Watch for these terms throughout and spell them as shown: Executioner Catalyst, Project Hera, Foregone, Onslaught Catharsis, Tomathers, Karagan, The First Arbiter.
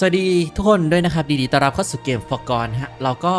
สวัสดีทุกคนด้วยนะครับดีๆต้อนรับเข้าสู่เกม Forgone ฮะเราก็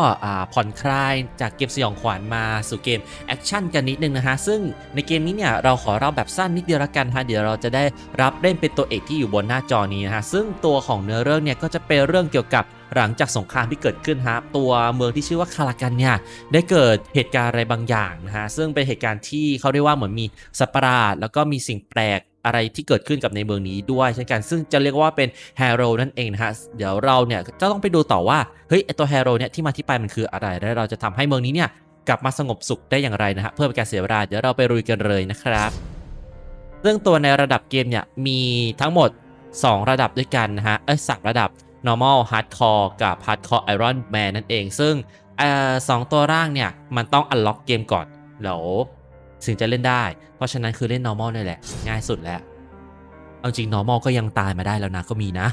ผ่อนคลายจากเกมสยองขวัญมาสู่เกมแอคชั่นกันนิดนึงนะฮะซึ่งในเกมนี้เนี่ยเราขอเล่าแบบสั้นนิดเดียวละกันฮะเดี๋ยวเราจะได้รับเล่นเป็นตัวเอกที่อยู่บนหน้าจอนี้นะฮะซึ่งตัวของเนื้อเรื่องเนี่ยก็จะเป็นเรื่องเกี่ยวกับหลังจากสงครามที่เกิดขึ้นฮะตัวเมืองที่ชื่อว่าคารากันเนี่ยได้เกิดเหตุการณ์อะไรบางอย่างนะฮะซึ่งเป็นเหตุการณ์ที่เขาเรียกว่าเหมือนมีสัตว์ประหลาดแล้วก็มีสิ่งแปลกอะไรที่เกิดขึ้นกับในเมืองนี้ด้วยเช่นกันซึ่งจะเรียกว่าเป็นแฮโรนั่นเองนะฮะเดี๋ยวเราเนี่ยจะต้องไปดูต่อว่าเฮ้ยตัวแฮโรเนี่ยที่มาที่ไปมันคืออะไรและเราจะทำให้เมืองนี้เนี่ยกลับมาสงบสุขได้อย่างไรนะฮะเพื่อเป็นการเสียเวลาเดี๋ยวเราไปลุยกันเลยนะครับซึ่งตัวในระดับเกมเนี่ยมีทั้งหมด2ระดับด้วยกันนะฮะ3ระดับ normal hardcore กับ hardcore iron man นั่นเองซึ่ง2ตัวร่างเนี่ยมันต้อง unlock เกมก่อนแล้วถึงจะเล่นได้เพราะฉะนั้นคือเล่น normal นี่แหละง่ายสุดแล้วเอาจริง normal ก็ยังตายมาได้แล้วนะก็มีนะ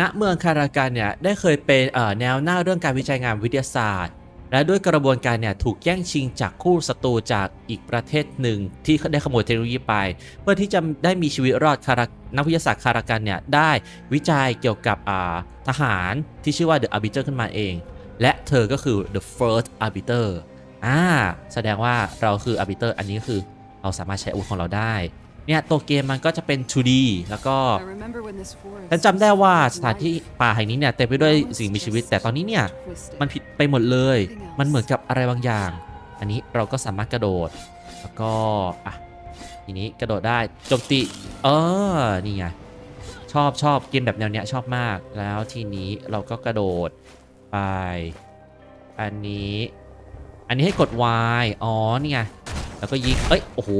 ณเมืองคารากันเนี่ยได้เคยเป็นแนวหน้าเรื่องการวิจัยงานวิทยาศาสตร์และด้วยกระบวนการเนี่ยถูกแย่งชิงจากคู่ศัตรูจากอีกประเทศหนึ่งที่ได้ขโมยเทคโนโลยีไปเพื่อที่จะได้มีชีวิตรอดนักวิทยาศาสตร์คารากันเนี่ยได้วิจัยเกี่ยวกับทหารที่ชื่อว่าเดอะอาร์บิเตอร์ขึ้นมาเองและเธอก็คือเดอะเฟิร์สอาร์บิเตอร์แสดงว่าเราคืออาร์บิเตอร์อันนี้ก็คือเราสามารถใช้อาวุธของเราได้เนี่ยตัวเกมมันก็จะเป็น 2D แล้วก็ฉันจำได้ว่าสถานที่ป่าแห่งนี้เนี่ยเต็มไปด้วยสิ่งมีชีวิตแต่ตอนนี้เนี่ยมันผิดไปหมดเลยมันเหมือนกับอะไรบางอย่างอันนี้เราก็สามารถกระโดดแล้วก็ทีนี้กระโดดได้โจมตีนี่ไงชอบเกมแบบแนวเนี้ยชอบมากแล้วทีนี้เราก็กระโดดไปอันนี้ให้กด Y นี่ไงแล้วก็ยิงโอ้โห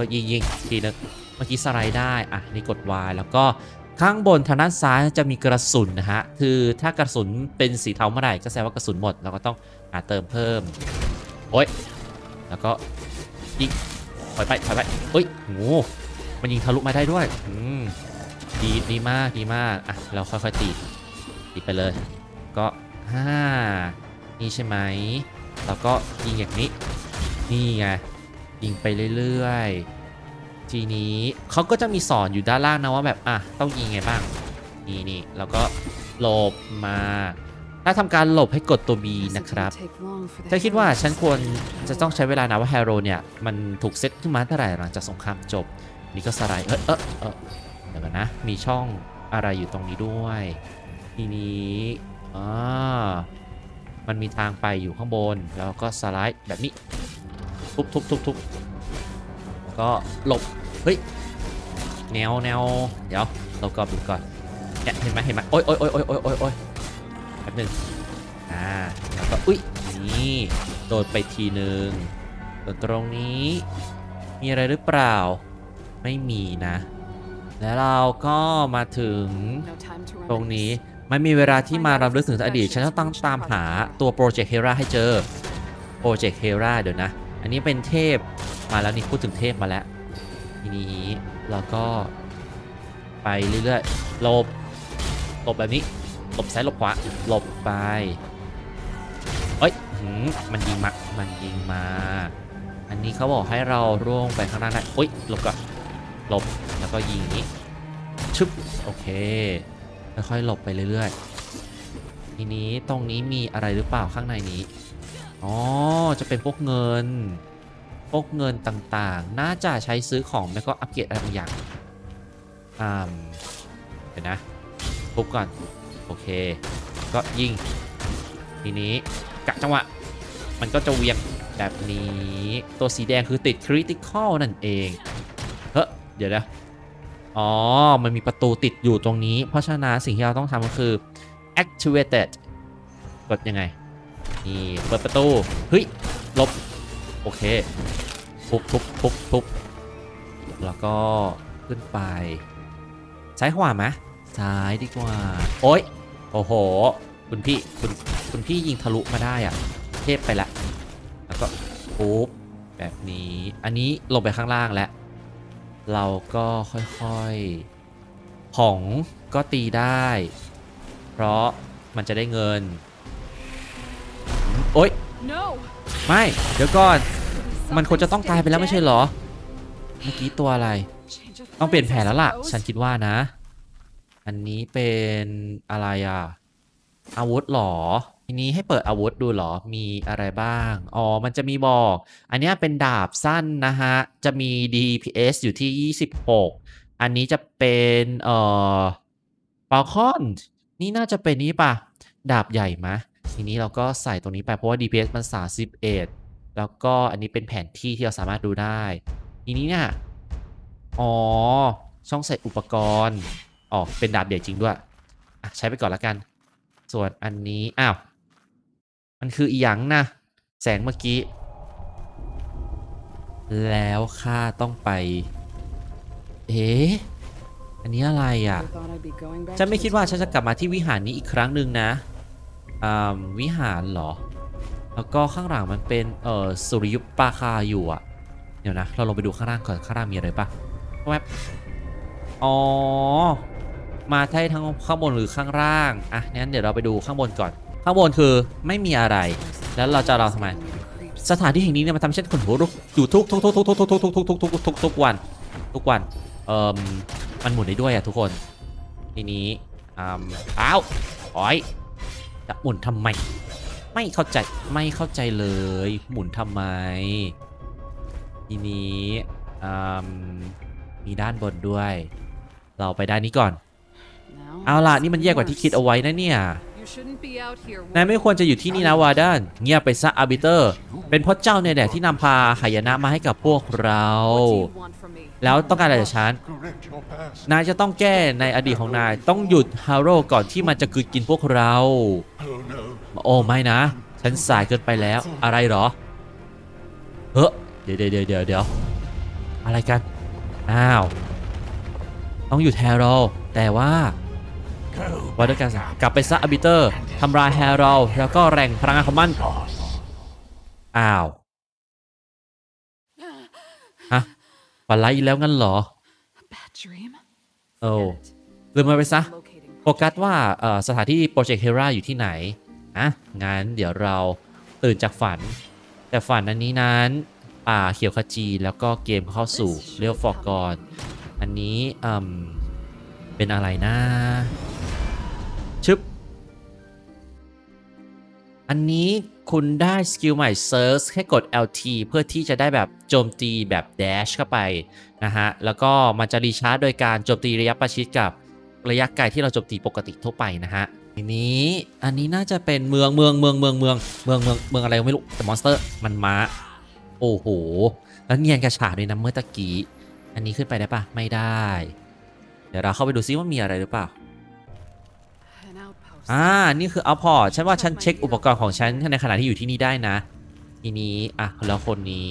ก็ยิงทีนึงเมื่อกี้สไลด์ได้นี่กด Y แล้วก็ข้างบนทางด้านซ้ายจะมีกระสุนนะฮะคือถ้ากระสุนเป็นสีเทาเมื่อไหร่ก็แสดงว่ากระสุนหมดเราก็ต้องหาเติมเพิ่มแล้วก็ยิงถอยไปโอ้มันยิงทะลุมาได้ด้วยดีมากเราค่อยๆตีไปเลยก็นี่ใช่ไหมแล้วก็ยิงอย่างนี้นี่ไงยิงไปเรื่อยๆทีนี้เขาก็จะมีสอนอยู่ด้านล่างนะว่าแบบต้องยิงไงบ้างนี่แล้วก็หลบมาถ้าทำการหลบให้กดตัว B นะครับถ้าคิดว่าฉันควรจะต้องใช้เวลานะว่าแฮโรเนี่ยมันถูกเซตขึ้นมาเท่าไหร่หลังจากสงครามจบนี่ก็สไลด์เดี๋ยวนะมีช่องอะไรอยู่ตรงนี้ด้วยทีนี้มันมีทางไปอยู่ข้างบนแล้วก็สไลด์แบบนี้ทุบก็หลบแนวเดี๋ยวเราก็ดูก่อนเห็นไหมโอ้ยแป๊บนึงแล้วก็นี่โดนไปทีนึงตรงนี้มีอะไรหรือเปล่าไม่มีนะแล้วเราก็มาถึงตรงนี้ไม่มีเวลาที่มารำลึกถึงอดีตฉันต้องตามหาตัวโปรเจกต์เฮราให้เจอโปรเจกต์เฮราเดี๋ยวนะอันนี้เป็นเทพมาแล้วนี่พูดถึงเทพมาแล้วทีนี้เราก็ไปเรื่อยๆหลบแบบนี้หลบซ้ายหลบขวาหลบไปมันยิงมาอันนี้เขาบอกให้เราร่วงไปข้างหน้าได้หลบก่อนหลบแล้วก็ยิงนี้ชึบโอเคค่อยๆหลบไปเรื่อยๆทีนี้ตรงนี้มีอะไรหรือเปล่าข้างในนี้จะเป็นพวกเงินต่างๆน่าจะใช้ซื้อของแล้วก็อัปเกรดอะไรบางอย่างเดี๋ยวนะทุบก่อนโอเคก็ยิงทีนี้กะจังหวะมันก็จะเวียงแบบนี้ตัวสีแดงคือติดคริติคอลนั่นเองเดี๋ยวนะมันมีประตูติดอยู่ตรงนี้เพราะฉะนั้นสิ่งที่เราต้องทำก็คือ activated กดยังไงนี่เปิดประตูเฮ้ยลบโอเคทุบแล้วก็ขึ้นไปซ้ายขวาไหมซ้ายดีกว่าโอ้โหคุณพี่ยิงทะลุมาได้เทพไปละแล้วก็ปุ๊บแบบนี้อันนี้ลงไปข้างล่างแล้วเราก็ค่อยๆของก็ตีได้เพราะมันจะได้เงิน ไม่เดี๋ยวก่อนมันควรจะต้องตายไปแล้วไม่ใช่หรอเมื่อกี้ตัวอะไรต้องเปลี่ยนแผนแล้วล่ะฉันคิดว่านะอันนี้เป็นอะไรอ่ะอาวุธหรอทีนี้ให้เปิดอาวุธดูหรอมีอะไรบ้างอ๋อมันจะมีบอกอันนี้เป็นดาบสั้นนะฮะจะมี DPS อยู่ที่26อันนี้จะเป็นปาคอนนี่น่าจะเป็นนี้ป่ะดาบใหญ่มะทีนี้เราก็ใส่ตรงนี้ไปเพราะว่า DPS มัน31แล้วก็อันนี้เป็นแผนที่ที่เราสามารถดูได้ทีนี้เนี่ยอ๋อช่องใส่อุปกรณ์อ๋อเป็นดาบใหญ่จริงด้วยใช้ไปก่อนละกันส่วนอันนี้อ้าวมันคืออีหยังนะแสงเมื่อกี้แล้วข้าต้องไปอันนี้อะไรอ่ะฉันไม่คิดว่าฉันจะกลับมาที่วิหารนี้อีกครั้งหนึ่งนะวิหารเหรอแล้วก็ข้างหลังมันเป็นสุริยุปราคาอยู่อ่ะเดี๋ยวนะเราลงไปดูข้างล่างก่อนข้างล่างมีอะไรปะแวบอ๋อมาใช่ทั้งข้างบนหรือข้างล่างอ่ะงั้นเดี๋ยวเราไปดูข้างบนก่อนข้างบนคือไม่มีอะไรแล้วเราทำไมสถานที่แห่งนี้เนี่ยมาทำเช่นขนหัวลุกอยู่ทุกวันมันหมุนได้ด้วยอ่ะทุกคนทีนี้อ้าวอ้อยจะหมุนทำไมไม่เข้าใจเลยหมุนทำไมทีนี้มีด้านบนด้วยเราไปด้านนี้ก่อนเอาล่ะนี่มันแย่กว่าที่คิดเอาไว้นะเนี่ยนายไม่ควรจะอยู่ที่นี่นะวาดันเงียบไปซะอาร์บิเตอร์เป็นพ่อเจ้าเนี่ยแหละที่นำพาหายนะมาให้กับพวกเราแล้วต้องการอะไรจากฉันนายจะต้องแก้ในอดีตของนายต้องหยุดฮาโร่ก่อนที่มันจะกืนกินพวกเราโอ้ไม่นะฉันสายเกินไปแล้วอะไรหรอเดี๋ยวอะไรกันอ้าวต้องหยุดแฮร์โรแต่ว่าวัดกันกลับไปซะอาบิเตอร์ทำลายแฮร์โรแล้วก็แรงพลังงานของมันอ้าวฮะฝันร้ายอีกแล้วงั้นเหรอโอ้ลืมมาไปซะโฟกัสว่าสถานที่โปรเจกต์เฮราอยู่ที่ไหนอ่ะงั้นเดี๋ยวเราตื่นจากฝันแต่ฝันอันนี้นั้นป่าเขียวขจีแล้วก็เกมเข้าสู่เรียวฟอร์กอนอันนี้เป็นอะไรนะชึบอันนี้คุณได้สกิลใหม่เซิร์ชแค่กด LT เพื่อที่จะได้แบบโจมตีแบบแดชเข้าไปนะฮะแล้วก็มันจะรีชาร์จโดยการโจมตีระยะประชิดกับระยะไกลที่เราโจมตีปกติทั่วไปนะฮะทีนี้อันนี้น่าจะเป็นเมืองอะไรไม่รู้แต่มอนสเตอร์มันมาโอ้โหแล้วเงียนกระฉาด้วยนะเมื่อตะกี้อันนี้ขึ้นไปได้ปะไม่ได้เดี๋ยวเราเข้าไปดูซิว่ามีอะไรหรือเปล่านี่คือเอาพอร์ตฉันว่าฉันเช็คอุปกรณ์ของฉันในขณะที่อยู่ที่นี่ได้นะทีนี้อ่ะแล้วคนนี้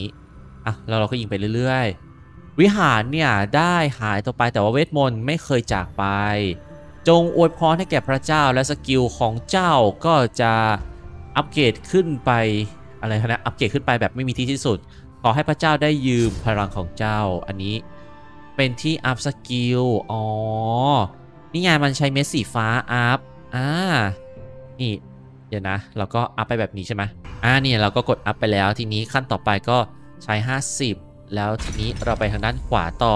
อ่ะแล้วเราก็ยิงไปเรื่อยๆวิหารเนี่ยได้หายตัวไปแต่ว่าเวทมนต์ไม่เคยจากไปจงอวยพรให้แก่พระเจ้าและสกิลของเจ้าก็จะอัปเกรดขึ้นไปอะไรนะอัปเกรดขึ้นไปแบบไม่มีที่สิ้นสุดขอให้พระเจ้าได้ยืมพลังของเจ้าอันนี้เป็นที่อัพสกิลอ๋อนี่ไงมันใช้เม็ดสีฟ้าอัพนี่เดี๋ยวนะเราก็อัพไปแบบนี้ใช่ไหมเนี่ยเราก็กดอัพไปแล้วทีนี้ขั้นต่อไปก็ใช้50แล้วทีนี้เราไปทางด้านขวาต่อ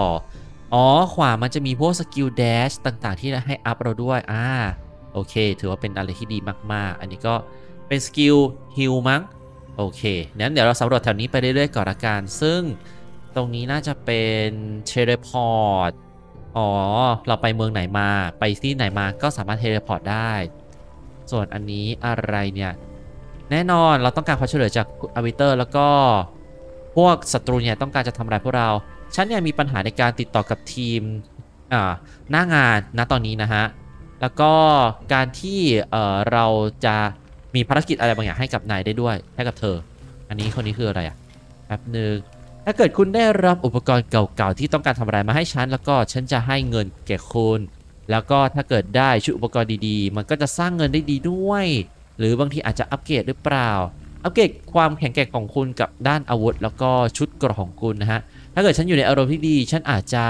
อ๋อขวามันจะมีพวกสกิลแดชต่างๆที่ให้อัพเราด้วยโอเคถือว่าเป็นอะไรที่ดีมากๆอันนี้ก็เป็นสกิลฮิลมั้งโอเคนั้นเดี๋ยวเราสำรวจแถวนี้ไปเรื่อยๆก่อนละกันซึ่งตรงนี้น่าจะเป็นเทเลพอร์ตอ๋อเราไปเมืองไหนมาไปที่ไหนมาก็สามารถเทเลพอร์ตได้ส่วนอันนี้อะไรเนี่ยแน่นอนเราต้องการความช่วยเหลือจากอาร์บิเตอร์แล้วก็พวกศัตรูเนี่ยต้องการจะทำลายพวกเราฉันเนี่ยมีปัญหาในการติดต่อกับทีมหน้างานนะตอนนี้นะฮะแล้วก็การที่เราจะมีภารกิจอะไรบางอย่างให้กับนายได้ด้วยให้กับเธออันนี้คนนี้คืออะไรอ่ะแป๊บนึงถ้าเกิดคุณได้รับอุปกรณ์เก่าๆที่ต้องการทำลายมาให้ฉันแล้วก็ฉันจะให้เงินแก่คุณแล้วก็ถ้าเกิดได้ชุดอุปกรณ์ดีๆมันก็จะสร้างเงินได้ดีด้วยหรือบางทีอาจจะอัปเกรดหรือเปล่าอัปเกรดความแข็งแกร่งของคุณกับด้านอาวุธแล้วก็ชุดเกราะของคุณนะฮะถ้าเกิดฉันอยู่ในอารมณ์ที่ดีฉันอาจจะ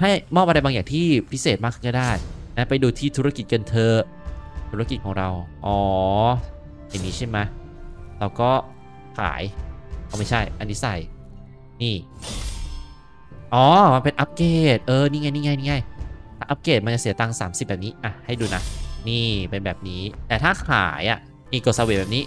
ให้มอบอะไรบางอย่างที่พิเศษมากก็ได้นะไปดูที่ธุรกิจกันเถอะธุรกิจของเราอ๋ออย่างนี้ใช่ไหม เราก็ขายเอาไม่ใช่อันนี้ใส่นี่อ๋อมันเป็นอัปเกรดเออนี่ไงนี่ไงนี่ไงถ้าอัปเกรดมันจะเสียตังค์30แบบนี้อ่ะให้ดูนะนี่เป็นแบบนี้แต่ถ้าขายอ่ะนี่กดซาเวแบบนี้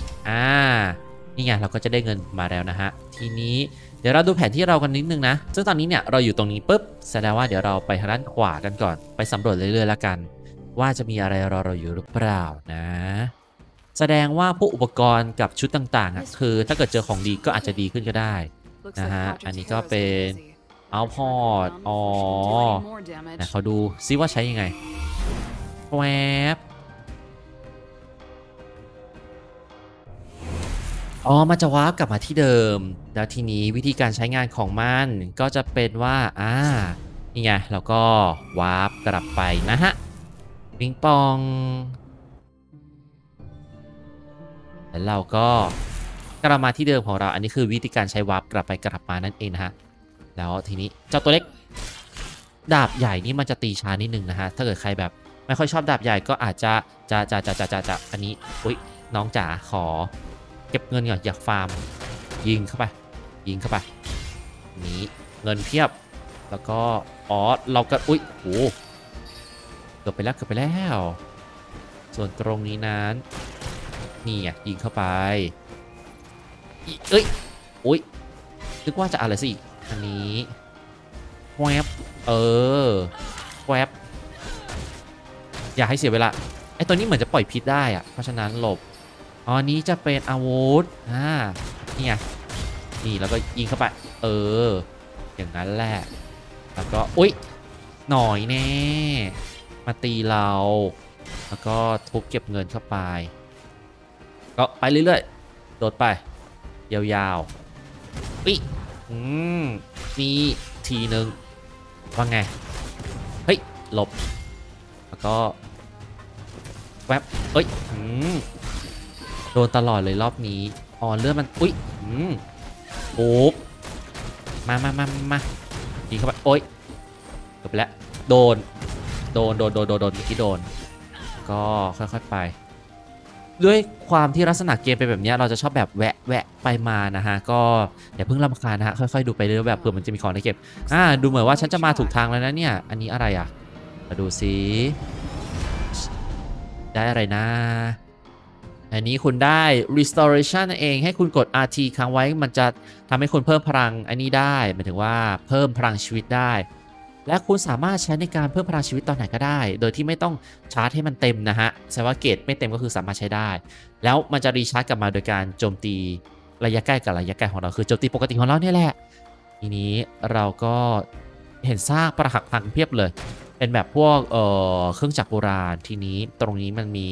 นี่ไงเราก็จะได้เงินมาแล้วนะฮะทีนี้เดี๋ยวเราดูแผนที่เรากันนิดนึงนะซึ่งตอนนี้เนี่ยเราอยู่ตรงนี้ปุ๊บแสดงว่าเดี๋ยวเราไปทางด้านขวากันก่อนไปสำรวจเรื่อยๆแล้วกันว่าจะมีอะไรรอเราอยู่หรือเปล่านะแสดงว่าพวกอุปกรณ์กับชุดต่างๆอ่ะคือถ้าเกิดเจอของดีก็อาจจะดีขึ้นก็ได้นะฮะอันนี้ก็เป็นเอาพอดอ๋อนะเขาดูซิว่าใช้ยังไงแวบอ๋อมันจะวาร์ปกลับมาที่เดิมแล้วทีนี้วิธีการใช้งานของมันก็จะเป็นว่านี่ไงแล้วก็วาร์ปกลับไปนะฮะปิงปองแล้วเราก็กลับมาที่เดิมของเราอันนี้คือวิธีการใช้วาร์ปกลับไปกลับมานั่นเองนะฮะแล้วทีนี้เจ้าตัวเล็กดาบใหญ่นี่มันจะตีช้านิดนึงนะฮะถ้าเกิดใครแบบไม่ค่อยชอบดาบใหญ่ก็อาจจะอันนี้อุ๊ยน้องจ๋าขอเก็บเงินก่อนอยากฟาร์มยิงเข้าไปนี้เงินเพียบแล้วก็อ๋อเราก็อุ๊ยโอ้เกือบไปแล้วส่วนตรงนี้นั้นนี่ไงยิงเข้าไปเอ้ยอุ๊ยนึกว่าจะอะไรสิอันนี้แวบแวบอย่าให้เสียเวลาไอ้ตัวนี้เหมือนจะปล่อยพิษได้อะเพราะฉะนั้นหลบอ๋อนี้จะเป็นอาวุธนี่ไงนี่แล้วก็ยิงเข้าไปอย่างนั้นแหละแล้วก็อุ๊ยหน่อยแน่มาตีเราแล้วก็ทุบเก็บเงินเข้าไปก็ไปเรื่อยๆโดดไปยาวๆอุ๊ยมีทีนึงว่าไงเฮ้ยหลบแล้วก็แวบเฮ้ยโดนตลอดเลยรอบนี้อ่อนเลือดมันอุ๊ยโอ๊บมายิงเข้าไปโอ๊ยจบแล้วโดนเมื่อกี้โดนก็ค่อยๆไปด้วยความที่ลักษณะเกมเป็นแบบนี้เราจะชอบแบบแวะไปมานะฮะก็อย่าเพิ่งรำคาญนะฮะค่อยๆดูไปเรื่อยแบบเผื่อมันจะมีของให้เก็บดูเหมือนว่าฉันจะมาถูกทางแล้วนะเนี่ยอันนี้อะไรอ่ะมาดูสิได้อะไรนะอันนี้คุณได้ restoration นั่นเองให้คุณกด RT ค้างไว้มันจะทำให้คุณเพิ่มพลังอันนี้ได้หมายถึงว่าเพิ่มพลังชีวิตได้และคุณสามารถใช้ในการเพิ่มพลังชีวิตตอนไหนก็ได้โดยที่ไม่ต้องชาร์จให้มันเต็มนะฮะแสดงว่าเกรดไม่เต็มก็คือสามารถใช้ได้แล้วมันจะรีชาร์จกลับมาโดยการโจมตีระยะใกล้กับระยะไกลของเราคือโจมตีปกติของเราเนี่ยแหละทีนี้เราก็เห็นซากปรักหักพังเพียบเลยเป็นแบบพวกเครื่องจักรโบราณทีนี้ตรงนี้มันมี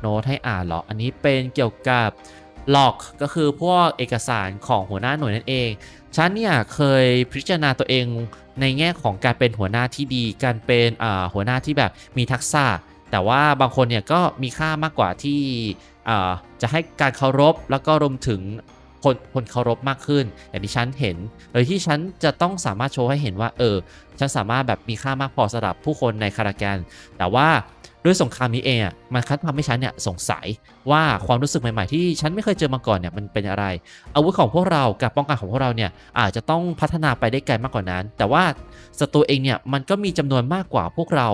โน้ตให้อ่านเหรออันนี้เป็นเกี่ยวกับล็อกก็คือพวกเอกสารของหัวหน้าหน่วยนั่นเองฉันเนี่ยเคยพิจารณาตัวเองในแง่ของการเป็นหัวหน้าที่ดีการเป็นหัวหน้าที่แบบมีทักษะแต่ว่าบางคนเนี่ยก็มีค่ามากกว่าที่จะให้การเคารพแล้วก็รวมถึงคนเคารพมากขึ้นอย่างที่ฉันเห็นโดยที่ฉันจะต้องสามารถโชว์ให้เห็นว่าฉันสามารถแบบมีค่ามากพอสำหรับผู้คนในคาราแกนแต่ว่าด้วยสงครามนี้เองมันคัดทำให้ฉันเนี่ยสงสัยว่าความรู้สึกใหม่ๆที่ฉันไม่เคยเจอมาก่อนเนี่ยมันเป็นอะไรอาวุธของพวกเรากับป้องกันของพวกเราเนี่ยอาจจะต้องพัฒนาไปได้ไกลมากกว่านั้นแต่ว่าศัตรูเองเนี่ยมันก็มีจำนวนมากกว่าพวกเรา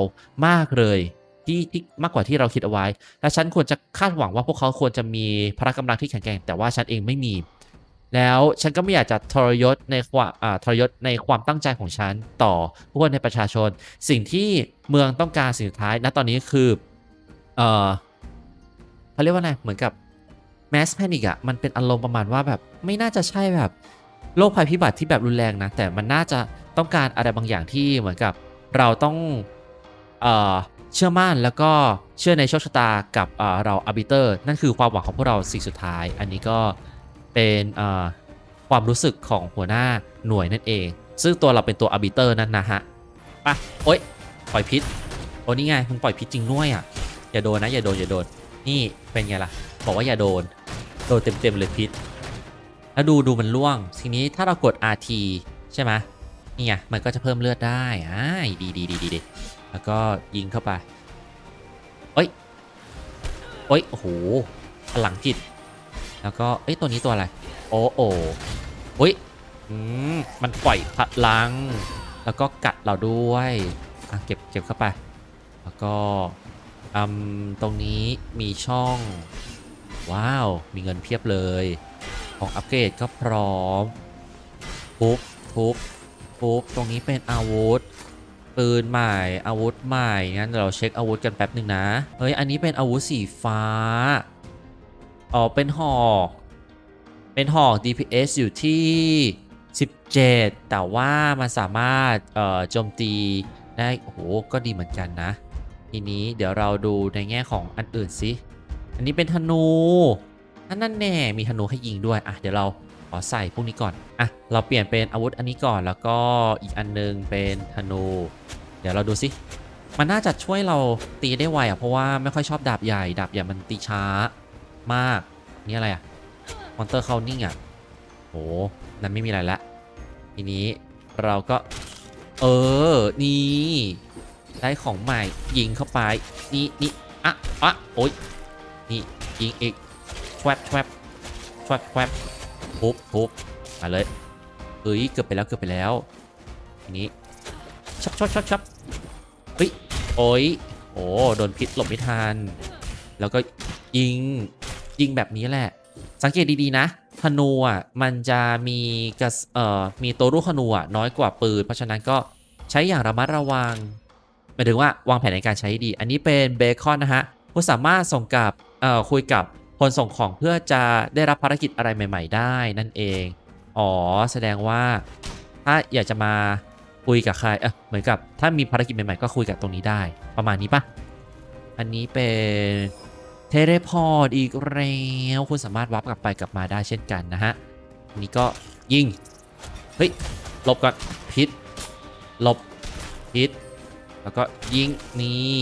มากเลยที่มากกว่าที่เราคิดเอาไว้และฉันควรจะคาดหวังว่าพวกเขาควรจะมีพละกำลังที่แข็งแกร่งแต่ว่าฉันเองไม่มีแล้วฉันก็ไม่อยากจะทรยศในความตั้งใจของฉันต่อผู้คนในประชาชนสิ่งที่เมืองต้องการสิ่งสุดท้ายณตอนนี้คือเขาเรียกว่าไงเหมือนกับแมสแพนิกอ่ะมันเป็นอารมณ์ประมาณว่าแบบไม่น่าจะใช่แบบโรคภัยพิบัติที่แบบรุนแรงนะแต่มันน่าจะต้องการอะไรบางอย่างที่เหมือนกับเราต้องเชื่อมั่นแล้วก็เชื่อในโชคชะตากับเราอาร์บิเตอร์นั่นคือความหวังของพวกเราสิ่งสุดท้ายอันนี้ก็เป็นความรู้สึกของหัวหน้าหน่วยนั่นเองซึ่งตัวเราเป็นตัวอาร์บิเตอร์นั่นนะฮะปะโอ๊ยปล่อยพิษโอ้นี่ไงมันปล่อยพิษจริงด้วยอ่ะอย่าโดนนะอย่าโดนนี่เป็นไงล่ะบอกว่าอย่าโดนเต็มเลยพิษแล้วดูมันล่วงทีนี้ถ้าเรากด RT ใช่ไหมนี่ไงมันก็จะเพิ่มเลือดได้ดีแล้วก็ยิงเข้าไปโอ๊ยโอ้โหพลังจิต แล้วก็เอ้ยตัวนี้ตัวอะไรโอ้โหอุ้ยมันปล่อยพลังแล้วก็กัดเราด้วยเก็บเข้าไปแล้วก็ตรงนี้มีช่องว้าวมีเงินเพียบเลยของอัปเกรดก็พร้อมทุบตรงนี้เป็นอาวุธปืนใหม่อาวุธใหม่งั้นเราเช็คอาวุธกันแป๊บหนึ่งนะเฮ้ยอันนี้เป็นอาวุธสีฟ้าอ๋อเป็นหอกDPS อยู่ที่17แต่ว่ามันสามารถโจมตีได้โอ้โหก็ดีเหมือนกันนะทีนี้เดี๋ยวเราดูในแง่ของอันอื่นสิอันนี้เป็นธนูนั่นแน่มีธนูให้ยิงด้วยอ่ะเดี๋ยวเราขอใส่พวกนี้ก่อนอ่ะเราเปลี่ยนเป็นอาวุธอันนี้ก่อนแล้วก็อีกอันนึงเป็นธนูเดี๋ยวเราดูสิมันน่าจะช่วยเราตีได้ไวอ่ะเพราะว่าไม่ค่อยชอบดาบใหญ่มันตีช้ามากนี่อะไรอ่ะมอนเตอร์เขานิ่งอ่ะโหนั่นไม่มีอะไรละทีนี้เราก็นี่ได้ของใหม่ยิงเข้าไปนี่อ่ะโอ๊ยนี่ยิงอีกแวบทุบมาเลยเอ้ยเกือบไปแล้วทีนี้ชับเฮ้ยโอ๊ยโอ้โดนพิษหลบไม่ทันแล้วก็ยิงแบบนี้แหละสังเกตดีๆนะธนูอ่ะมันจะมีตัวลูกธนูอ่ะน้อยกว่าปืนเพราะฉะนั้นก็ใช้อย่างระมัดระวังหมายถึงว่าวางแผนในการใช้ดีอันนี้เป็นเบคอนนะฮะคุณสามารถส่งกับคุยกับคนส่งของเพื่อจะได้รับภารกิจอะไรใหม่ๆได้นั่นเองอ๋อแสดงว่าถ้าอยากจะมาคุยกับใครเหมือนกับถ้ามีภารกิจใหม่ๆก็คุยกับตรงนี้ได้ประมาณนี้ปะอันนี้เป็นเทเลพอร์ตอีกแล้วคุณสามารถวาร์ปกลับไปกลับมาได้เช่นกันนะฮะนี่ก็ยิงเฮ้ยหลบก่อนพิษหลบพิษแล้วก็ยิงนี่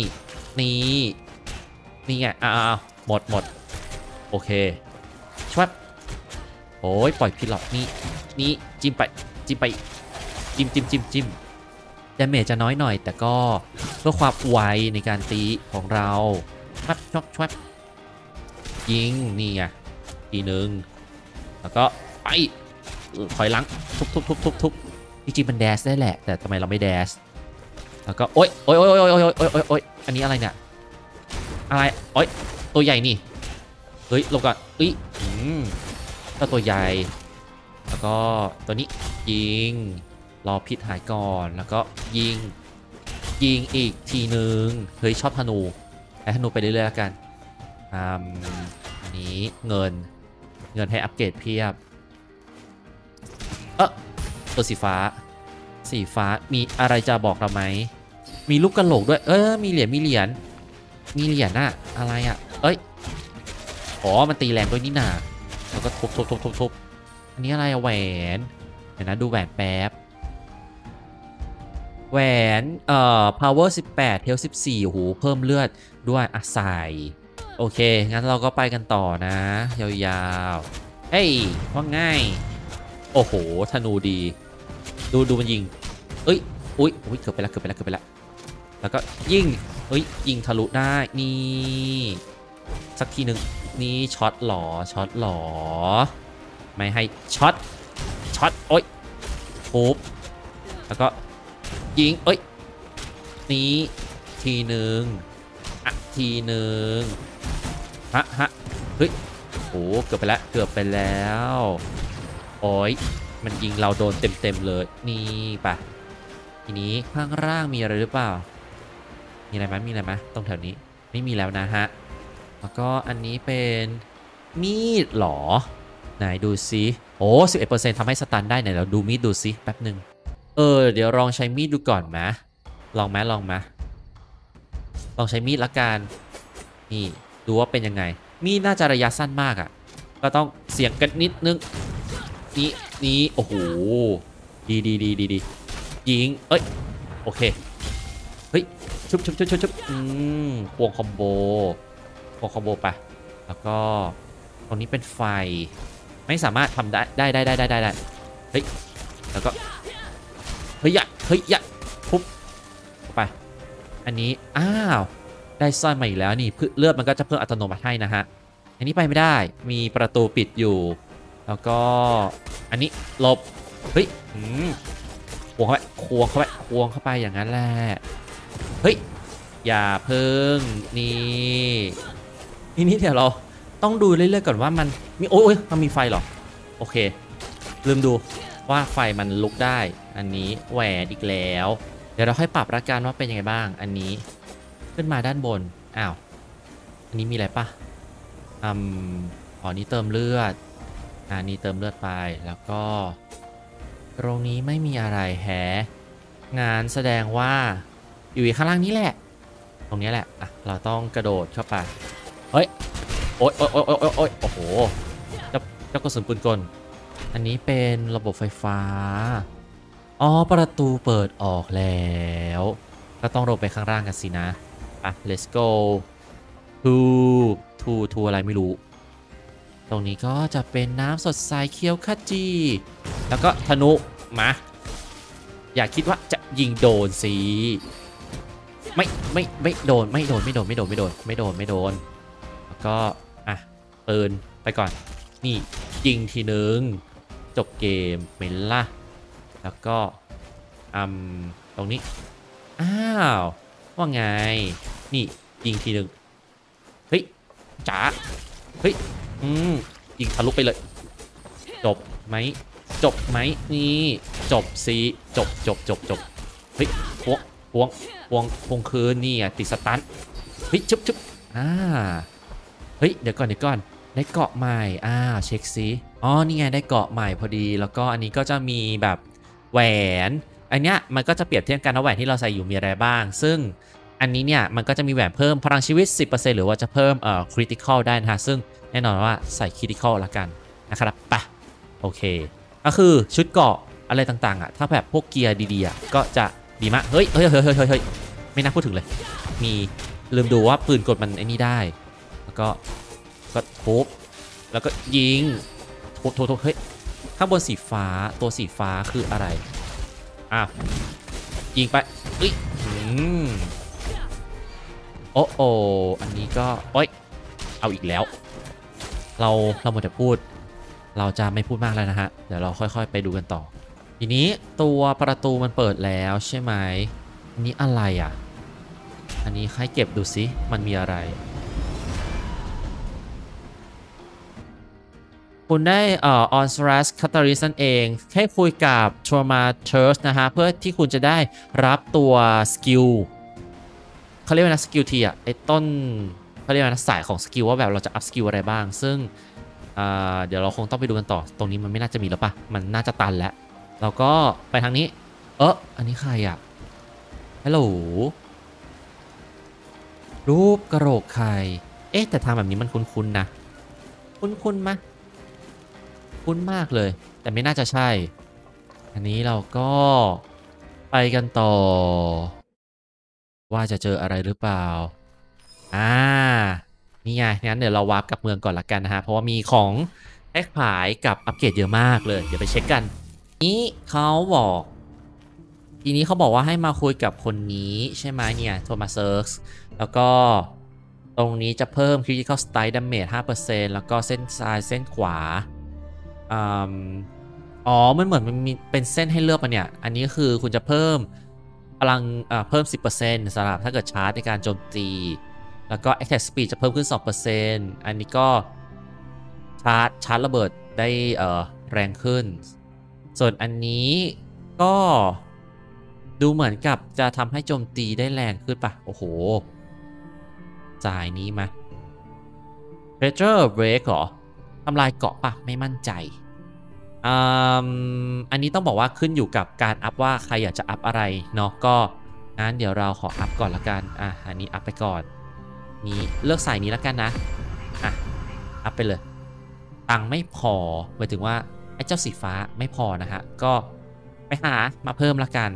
ไงหมดโอเคชวับโอ้ยปล่อยพิษหลอกนี่จิ้มดาเมจจะน้อยหน่อยแต่ก็เพื่อความไวในการตีของเราชวับยิงนี่ไงทีหนึ่งแล้วก็ไปถอยหลังทุบจริงๆมันแดชได้แหละแต่ทำไมเราไม่แดชแล้วก็โอ๊ยอันนี้อะไรเนี่ยอะไรโอ๊ยตัวใหญ่นี่เฮ้ยลงก่อนตัวใหญ่แล้วก็ตัวนี้ยิงรอพิษหายก่อนแล้วก็ยิงอีกทีนึงเฮ้ยชอบธนูแต่ธนูไปเรื่อยๆแล้วกันอันนี้เงินให้อัปเกรดเพียบตัวสีฟ้ามีอะไรจะบอกเราไหมมีลูกกระโหลกด้วยมีเหรียญน่ะอะไรอ่ะอ๋อมันตีแรงด้วยนี่นาแล้วก็ทุบอันนี้อะไรแหวนเดี๋ยวนะดูแหวนแป๊บแหวนpower 18 health 14หูเพิ่มเลือดด้วยอ่ะใส่โอเคงั้นเราก็ไปกันต่อนะยาวๆเฮ้ยว่าง่ายโอ้โหธนูดีดูมันยิงอุ้ยเกือบไปแล้วแล้วก็ยิงยิงทะลุได้นี่สักทีหนึ่งนี่ช็อตหล่อไม่ให้ช็อตโอ๊ยทุบแล้วก็ยิงนี่ทีหนึ่งฮะเฮ้ยโอ้เกือบไปแล้วโอ๊ยมันยิงเราโดนเต็มเลยนี่ปะทีนี้ข้างล่างมีอะไรหรือเปล่ามีอะไรไหมตรงแถวนี้ไม่มีแล้วนะฮะแล้วก็อันนี้เป็นมีดหรอไหนดูซิโอ้ 11% ทำให้สตันได้ไหนเราดูมีดดูซิแป๊บหนึ่งเดี๋ยวลองใช้มีดดูก่อนนะลองไหมลองใช้มีดละกันนี่ดูว่าเป็นยังไงมีดน่าจะระยะสั้นมากอ่ะก็ต้องเสี่ยงกันนิดนึงนี่โอ้โหดียิงโอเคเฮ้ยชุบพวงคอมโบไปแล้วก็ตรงนี้เป็นไฟไม่สามารถทำได้เฮ้ยแล้วก็เฮ้ยปุ๊บไปอันนี้อ้าวได้สร้อยมาอีกแล้วนี่เลือดมันก็จะเพิ่มอัตโนมัติให้นะฮะ อันนี้ไปไม่ได้มีประตูปิดอยู่แล้วก็อันนี้หลบเฮ้ยควงเข้าไปควงเข้าไปควงเข้าไปอย่างนั้นแหละเฮ้ยอย่าเพิ่งนี่เดี๋ยวเราต้องดูเรื่อยๆก่อนว่ามันมีโอ้ยมันมีไฟหรอโอเคลืมดูว่าไฟมันลุกได้อันนี้แหวนอีกแล้วเดี๋ยวเราค่อยปรับละกันว่าเป็นยังไงบ้างอันนี้ขึ้นมาด้านบนอ้าวอันนี้มีอะไรปะอ๋อนี่เติมเลือดอันนี้เติมเลือดไปแล้วก็ตรงนี้ไม่มีอะไรแฮงานแสดงว่าอยู่ข้างล่างนี้แหละตรงนี้แหละอ่ะเราต้องกระโดดเข้าไปเฮ้ยโอ๊ยโอ๊ยโอ๊ยโอ๊ยโอ้โหเจ้ากระสุนปืนกลอันนี้เป็นระบบไฟฟ้าอ๋อประตูเปิดออกแล้วก็ต้องลงไปข้างล่างกันสินะอ่ะ let's go to อะไรไม่รู้ตรงนี้ก็จะเป็นน้ำสดใสเคี้ยวขจีแล้วก็ธนูมาอย่าคิดว่าจะยิงโดนสิไม่โดนไม่โดนแล้วก็อ่ะปืนไปก่อนนี่ยิงทีนึงจบเกมเหม็นละแล้วก็ตรงนี้อ้าวว่าไงนี่ยิงทีนึงเฮ้ยจ๋าเฮ้ยยิงทะลุไปเลยจบไหมนี่จบสิจบเฮ้ยพวงคืนนี่อ่ะติดสตันเฮ้ยชุบเฮ้ยเดี๋ยวก่อนได้เกาะใหม่เช็คซิอ๋อนี่ไงได้เกาะใหม่พอดีแล้วก็อันนี้ก็จะมีแบบแหวนอันเนี้ยมันก็จะเปรียบเทียบกันว่าแหวนที่เราใส่อยู่มีอะไรบ้างซึ่งอันนี้เนี่ยมันก็จะมีแหวนเพิ่มพลังชีวิต 10% หรือว่าจะเพิ่มคริติคอลได้นะฮะซึ่งแน่นอนว่าใส่คริติคอลละกันนะครับปะโอเคก็คือชุดเกาะอะไรต่างๆอ่ะถ้าแบบพวกเกียร์ดีๆก็จะดีมากเฮ้ยไม่น่าพูดถึงเลยมีลืมดูว่าปืนกดมันไอ้นี่ได้แล้วก็ทุบแล้วก็ยิงทุบเฮ้ยข้างบนสีฟ้าตัวสีฟ้าคืออะไรยิงไปเอ้ยโอ้โออันนี้ก็โอ้ยเอาอีกแล้วเราหมดแต่พูดเราจะไม่พูดมากแล้วนะฮะเดี๋ยวเราค่อยๆไปดูกันต่อทีนี้ตัวประตูมันเปิดแล้วใช่ไหมอันนี้อะไรอ่ะอันนี้ให้เก็บดูสิมันมีอะไรคุณได้ออนสแลสคาตาริสนั่นเองแค่คุยกับโทมาเทิร์สนะฮะเพื่อที่คุณจะได้รับตัวสกิลเขาเรียกว่าสกิลทีอ่ะไอ้ต้นเขาเรียกว่าสายของสกิลว่าแบบเราจะอัพสกิลอะไรบ้างซึ่งเดี๋ยวเราคงต้องไปดูกันต่อตรงนี้มันไม่น่าจะมีแล้วปะมันน่าจะตันแล้วเราก็ไปทางนี้อันนี้ใครอ่ะฮัลโหลรูปกระโหลกใครแต่ทางแบบนี้มันคุ้นๆนะคุ้นๆมะคุ้นมากเลยแต่ไม่น่าจะใช่อันนี้เราก็ไปกันต่อว่าจะเจออะไรหรือเปล่านี่ไงงั้นเดี๋ยวเราวาร์ปกับเมืองก่อนละกันนะฮะเพราะว่ามีของแลกขายกับอัปเกรดเยอะมากเลยเดี๋ยวไปเช็คกันนี้เขาบอกทีนี้เขาบอกว่าให้มาคุยกับคนนี้ใช่ไหมเนี่ยโทมัสเซิร์กแล้วก็ตรงนี้จะเพิ่ม Critical Strike Damage 5% แล้วก็เส้นซ้ายเส้นขวามันเหมือนมันมีเป็นเส้นให้เลือกมาเนี่ยอันนี้คือคุณจะเพิ่มพลังเพิ่ม 10% สำหรับถ้าเกิดชาร์จในการโจมตีแล้วก็ Attack Speed จะเพิ่มขึ้น 2% อันนี้ก็ชาร์จระเบิดได้แรงขึ้นส่วนอันนี้ก็ดูเหมือนกับจะทำให้โจมตีได้แรงขึ้นปะโอ้โหสายนี้มา Pressure Break เหรอทำลายเกาะปะไม่มั่นใจอันนี้ต้องบอกว่าขึ้นอยู่กับการอัพว่าใครอยากจะอัพอะไรเนาะก็งั้นเดี๋ยวเราขออัพก่อนละกันอันนี้อัพไปก่อนนี่เลือกสายนี้แล้วกันนะอัพไปเลยตังไม่พอหมายถึงว่าไอ้เจ้าสีฟ้าไม่พอนะฮะก็ไปหามาเพิ่มละกัน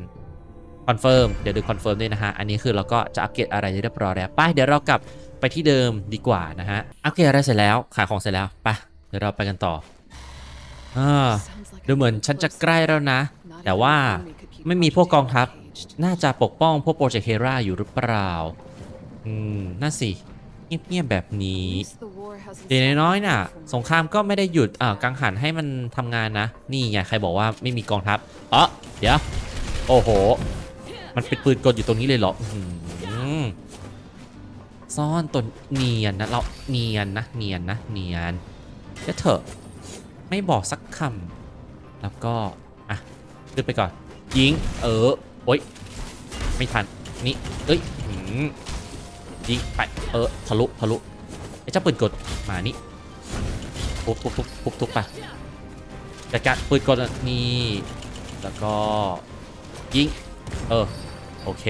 คอนเฟิร์มเดี๋ยวดูคอนเฟิร์มด้วยนะฮะอันนี้คือเราก็จะอัปเกรดอะไรเรียบร้อยแล้วไปเดี๋ยวเรากลับไปที่เดิมดีกว่านะฮะอัปเกรดอะไรเสร็จแล้วขายของเสร็จแล้วไปเดี๋ยวเราไปกันต่อดูเหมือนฉันจะใกล้แล้วนะแต่ว่าไม่มีพวกกองทัพน่าจะปกป้องพวกโปรเจกต์เฮราอยู่หรือเปล่านั่นสิ เงียบๆแบบนี้แต่น้อยๆน่ะสงครามก็ไม่ได้หยุดกังหันให้มันทำงานนะนี่ไงใครบอกว่าไม่มีกองทัพอ๋อเดี๋ยวโอ้โหมันเป็นปืนกดอยู่ตรงนี้เลยเหรอซ่อนตนเนียนนะเราเนียนนะเนียนนะเนียนจะเถอะไม่บอกสักคำแล้วก็อ่ะขึ้นไปก่อนยิงโอ๊ยไม่ทันนี่ยิงไปทะลุไอ้เจ้าปืนกดมานี่ทุบไปจัดการปืนกดนี่แล้วก็ยิงโอเค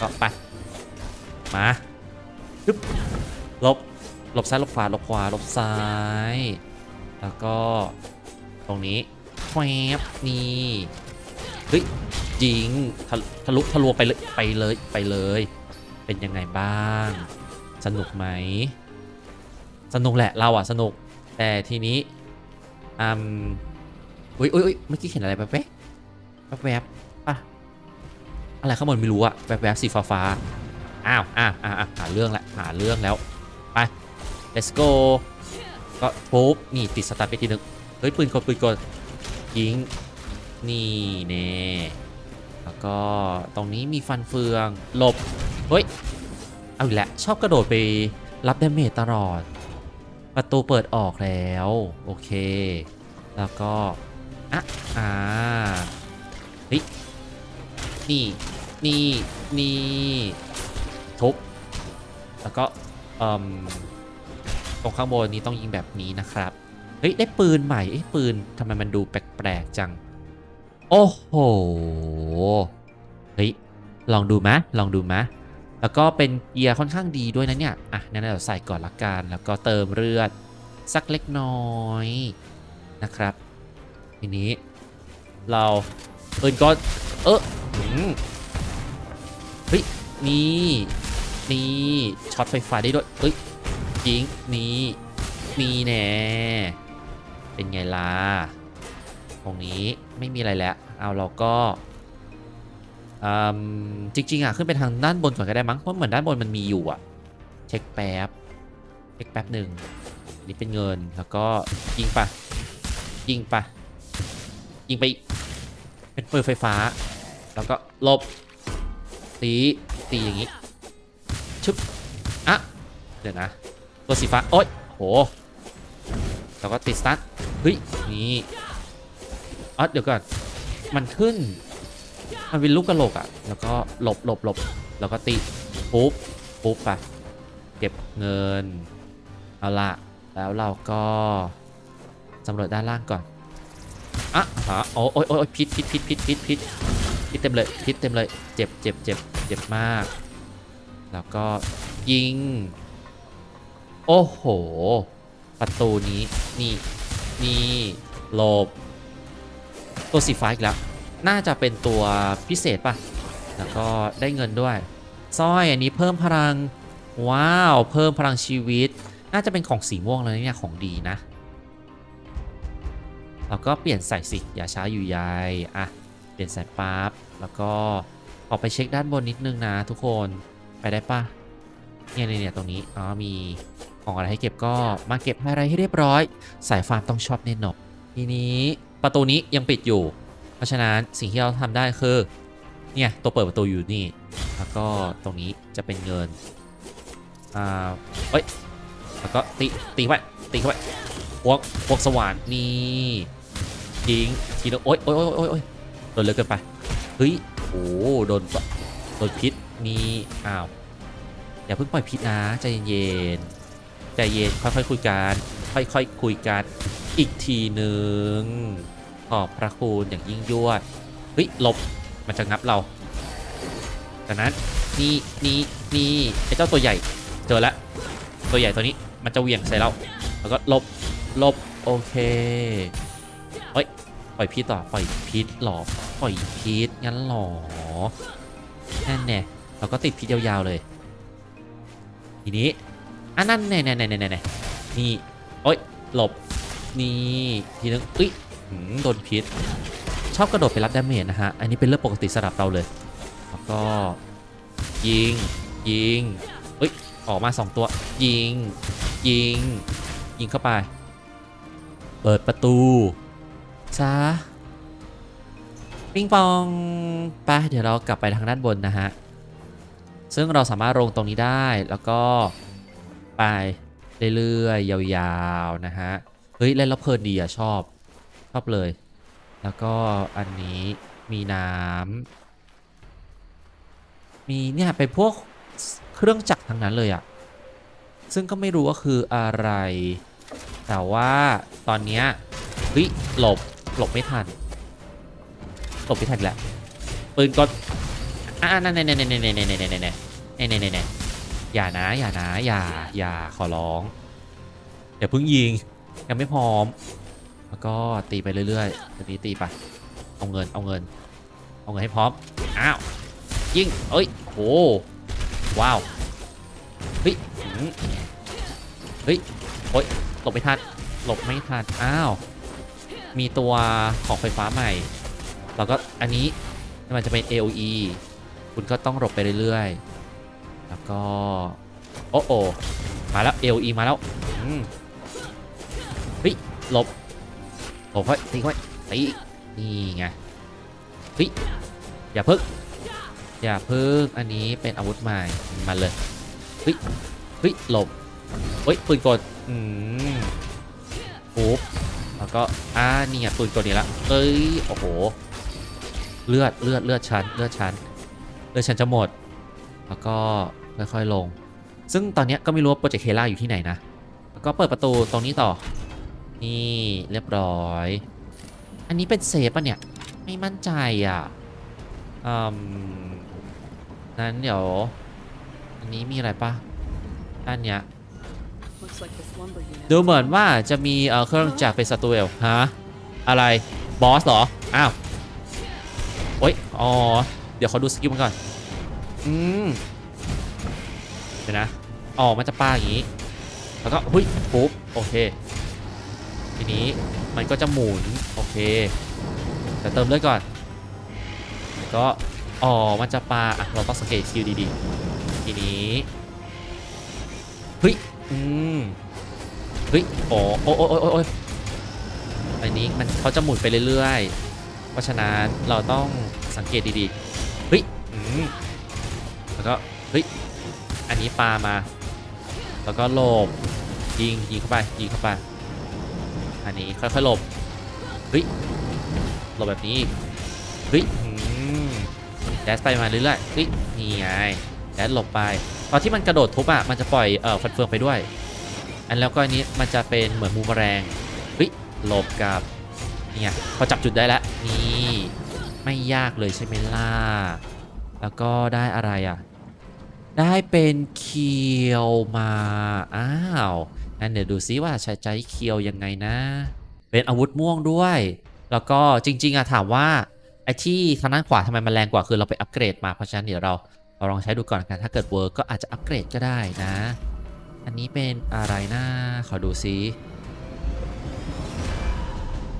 ก็ไปมาปึ๊บหลบซ้ายหลบขวาหลบซ้ายแล้วก็ตรงนี้แวบนี่เฮ้ยยิงทะลุทะลวงไปเลยเป็นยังไงบ้างสนุกไหมสนุกแหละเราสนุกแต่ทีนี้อุ้ยเมื่อกี้เห็นอะไรแบบแวบป่ะอะไรข้างบนไม่รู้อะแวบสีฟ้าอ้าวหาเรื่องละไป let's go ก็ปุ๊บนี่ติดสตาร์ทไปทีนึงเฮ้ยปืนกดยิงนี่เน่แล้วก็ตรงนี้มีฟันเฟืองหลบเฮ้ยเอาอีกแล้วชอบกระโดดไปรับดาเมจตลอดประตูเปิดออกแล้วโอเคแล้วก็เฮ้ยนี่ทุบแล้วก็ตรงข้างบนนี้ต้องยิงแบบนี้นะครับเฮ้ยได้ปืนใหม่ปืนทำไมมันดูแปลกๆจังโอ้โหเฮ้ยลองดูไหมแล้วก็เป็นเกียร์ค่อนข้างดีด้วยนะเนี่ยอ่ะนั่นเราใส่ก่อนละกันแล้วก็เติมเลือดสักเล็กน้อยนะครับทีนี้เราปืนก็เฮ้ยนี่ช็อตไฟฟ้าได้ด้วยยิงนี่แน่เป็นไงล่ะตรงนี้ไม่มีอะไรแล้วเอาเราก็จริงๆอ่ะขึ้นไปทางด้านบนก่อนก็ได้มั้งเพราะเหมือนด้านบนมันมีอยู่อ่ะเช็คแป๊บหนึ่งนี่เป็นเงินแล้วก็ยิงปะยิงไปเป็นปืนไฟฟ้าแล้วก็ลบตีอย่างนี้ชึบเดี๋ยวนะตัวสีฟ้าโอ๊ยโหแล้วก็ติดสตาร์ทเฮ้ยนี่เดี๋ยวก่อนมันขึ้นมันเป็นลูกกระโหลกอ่ะแล้วก็หลบแล้วก็ตีปุ๊บไปเก็บเงินเอาละแล้วเราก็สำรวจด้านล่างก่อนโอ้ยพิษเต็มเลยเจ็บมากแล้วก็ยิงโอ้โหประตูนี้นี่หลบตัวสีฟ้าอีกแล้วน่าจะเป็นตัวพิเศษป่ะแล้วก็ได้เงินด้วยสร้อยอันนี้เพิ่มพลังว้าวเพิ่มพลังชีวิตน่าจะเป็นของสีม่วงเลยเนี่ยของดีนะแล้วก็เปลี่ยนใส่สิอย่าช้าอยู่ใยเปลี่ยนใส่ปั๊บแล้วก็ออกไปเช็คด้านบนนิดนึงนะทุกคนไปได้ป่ะเนี่ยตรงนี้มีของอะไรให้เก็บก็มาเก็บอะไรให้เรียบร้อยสายฟาร์มต้องชอบแน่นอนทีนี้ประตูนี้ยังปิดอยู่เพราะฉะนั้นสิ่งที่เราทำได้คือเนี่ยตัวเปิดประตูอยู่นี่แล้วก็ตรงนี้จะเป็นเงินแล้วก็ตีเข้าไปพวกสว่านนี่ยิงทีละโอ๊ยโดนเลือดเกินไปเฮ้ยโอ้โดนพิษนี่อ้าวอย่าเพิ่งปล่อยพิษนะใจเย็นใจเย็นค่อยๆคุยกันอีกทีหนึ่งขอบพระคุณอย่างยิ่งยวดเฮ้ยหลบมันจะงับเราจากนั้นนี่ไอ้เจ้าตัวใหญ่เจอแล้วตัวใหญ่ตัวนี้มันจะเหวี่ยงใส่เราแล้วก็หลบโอเคเฮ้ยปล่อยพิษต่อปล่อยพิษหรอปล่อยพิษงั้นหรอนั่นแน่เราก็ติดพิษยาวๆเลยทีนี้นั่นแน่นี่โอ๊ยหลบนี่ทีนึงโดนพิษชอบกระโดดไปรับดาเมจนะฮะอันนี้เป็นเรื่องปกติสำหรับเราเลยแล้วก็ยิง ออกมา2ตัวยิงยิงเข้าไปเปิดประตูซะปิ้งปองไปเดี๋ยวเรากลับไปทางด้านบนนะฮะซึ่งเราสามารถลงตรงนี้ได้แล้วก็ไปเรื่อยๆยาวๆนะฮะเฮ้ยเล่นแล้วเพลินดีอ่ะชอบเลยแล้วก็อันนี้มีน้ำมีเนี่ยเป็นพวกเครื่องจักรทั้งนั้นเลยอ่ะซึ่งก็ไม่รู้ว่าคืออะไรแต่ว่าตอนเนี้ยเฮ้ยหลบไม่ทันแล้วปืนกดอ่ะนั่นๆอย่านะอย่าขอร้องอย่าเพิ่งยิงยังไม่พร้อมแล้วก็ตีไปเรื่อยๆตัวนี้ตีไปเอาเงินให้พร้อมอ้าวยิงเอ้ยโหว้าวเฮ้ยโอ๊ยหลบไม่ทันอ้าวมีตัวของไฟฟ้าใหม่แล้วก็อันนี้มันจะเป็น AOE คุณก็ต้องหลบไปเรื่อยๆแล้วก็โอ้โหมาแล้ว AOE มาแล้วเฮ้ยหลบไว้ตีไว้ตีนี่ไงเฮ้ยอย่าเพิ่งอันนี้เป็นอาวุธใหม่มาเลยเฮ้ยหลบเฮ้ยปืนกดโอ้แล้วก็นี่ไงปืนกดนี่ละเอ้ยโอ้โหเลือดชั้นจะหมดแล้วก็ค่อยๆลงซึ่งตอนนี้ก็ไม่รู้ว่าโปรเจกต์เคล่าอยู่ที่ไหนนะแล้วก็เปิดประตูตรงนี้ต่อนี่เรียบร้อยอันนี้เป็นเซฟป่ะเนี่ยไม่มั่นใจอ่ะนั้นเดี๋ยวอันนี้มีอะไรป่ะอันเนี้ยดูเหมือนว่าจะมีเครื่องจักรเป็นสตูเอลฮะอะไรบอสเหรออ้าวโอ๊ยอ๋อเดี๋ยวขอดูสกิลมันก่อนเดี๋ยวนะอ๋อมันจะป้าอย่างนี้แล้วก็หุ้ยปุ๊บโอเคทีนี้มันก็จะหมุนโอเคแต่เติมเลือดก่อนแล้วก็อ๋อมันจะปาเราต้องสังเกตสกิลดีๆทีนี้เฮ้ยเฮ้ยอ๋อโอ้ยอันนี้มันเขาจะหมุนไปเรื่อยๆเพราะฉะนั้นเราต้องสังเกตดีๆเฮ้ยแล้วก็เฮ้ยอันนี้ปามาแล้วก็หลบยิงเข้าไปอันนี้ค่อยๆหลบเฮ้ยหลบแบบนี้เฮ้ยแดชไปมาเรื่อยๆเฮ้ยนี่ไงแดชหลบไปตอนที่มันกระโดดทุบอ่ะมันจะปล่อยฟันเฟืองไปด้วยอันแล้วก็อันนี้มันจะเป็นเหมือนบูมเมอแรงเฮ้ยหลบกับเนี่ยพอจับจุดได้แล้วนี่ไม่ยากเลยใช่ไหมล่ะแล้วก็ได้อะไรอ่ะได้เป็นเคียวมาอ้าวงั้นเดี๋ยวดูซิว่าใช้ใจเคียวยังไงนะเป็นอาวุธม่วงด้วยแล้วก็จริงๆอะถามว่าไอ้ที่ทางด้านขวาทำไมมันแรงกว่าคือเราไปอัปเกรดมาเพราะฉะนั้นเดี๋ยวเราลองใช้ดูก่อนกันถ้าเกิดเวิร์กก็อาจจะอัปเกรดก็ได้นะอันนี้เป็นอะไรนะขอดูซิ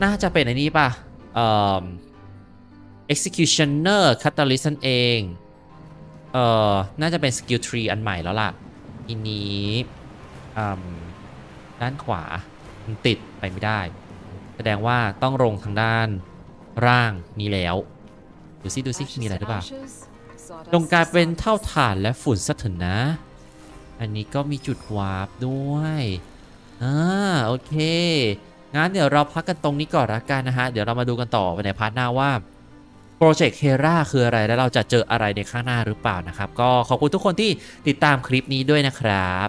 น่าจะเป็นอันนี้ป่ะexecutioner catalyst นั่นเองน่าจะเป็นสกิล 3อันใหม่แล้วล่ะอันนี้ด้านขวามันติดไปไม่ได้แสดงว่าต้องลงทางด้านร่างนี้แล้วดูซิมีอะไรหรือเปล่าตรงกลายเป็นเท่าฐานและฝุ่นสะเถินนะอันนี้ก็มีจุดวาร์ปด้วยโอเคงั้นเดี๋ยวเราพักกันตรงนี้ก่อนละกันนะฮะเดี๋ยวเรามาดูกันต่อในพาร์ทหน้าว่าโปรเจกต์เคล่าคืออะไรและเราจะเจออะไรในข้างหน้าหรือเปล่านะครับก็ขอบคุณทุกคนที่ติดตามคลิปนี้ด้วยนะครับ